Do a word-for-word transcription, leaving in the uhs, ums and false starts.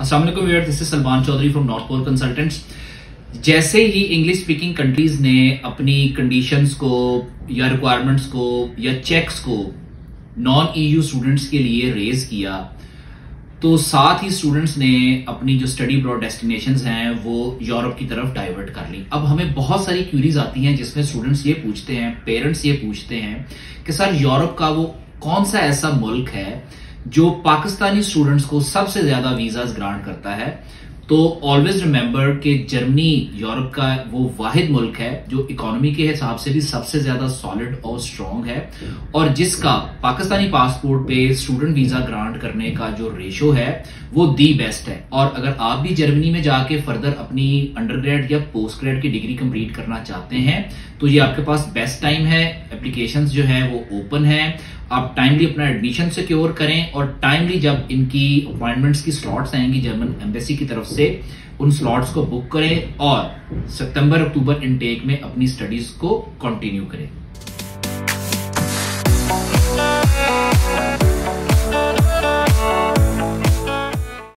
अस्सलाम वालेकुम viewers, this is Salman Chaudhary from North Pole Consultants. जैसे ही इंग्लिश स्पीकिंग कंट्रीज ने अपनी कंडीशंस को या रिक्वायरमेंट्स को या चेक्स को नॉन ईयू स्टूडेंट्स के लिए रेज किया, तो साथ ही स्टूडेंट्स ने अपनी जो स्टडी अब्रॉड डेस्टिनेशंस हैं वो यूरोप की तरफ डाइवर्ट कर ली। अब हमें बहुत सारी क्यूरीज आती हैं जिसमें स्टूडेंट्स ये पूछते हैं, पेरेंट्स ये पूछते हैं कि सर यूरोप का वो कौन सा ऐसा मुल्क है जो पाकिस्तानी स्टूडेंट्स को सबसे ज्यादा वीजाज ग्रांट करता है। तो ऑलवेज रिमेंबर कि जर्मनी यूरोप का वो वाहिद मुल्क है जो इकोनॉमी के हिसाब से भी सबसे ज्यादा सॉलिड और स्ट्रांग है, और जिसका पाकिस्तानी पासपोर्ट पे स्टूडेंट वीजा ग्रांट करने का जो रेशो है वो दी बेस्ट है। और अगर आप भी जर्मनी में जाके फर्दर अपनी अंडरग्रेड या पोस्ट ग्रेड की डिग्री कंप्लीट करना चाहते हैं तो ये आपके पास बेस्ट टाइम है। एप्लीकेशन जो है वो ओपन है, आप टाइमली अपना एडमिशन सिक्योर करें और टाइमली जब इनकी अपॉइंटमेंट्स की स्लॉट्स आएंगी जर्मन एम्बेसी की तरफ से उन स्लॉट्स को बुक करें और सितंबर अक्टूबर इनटेक में अपनी स्टडीज को कंटिन्यू करें।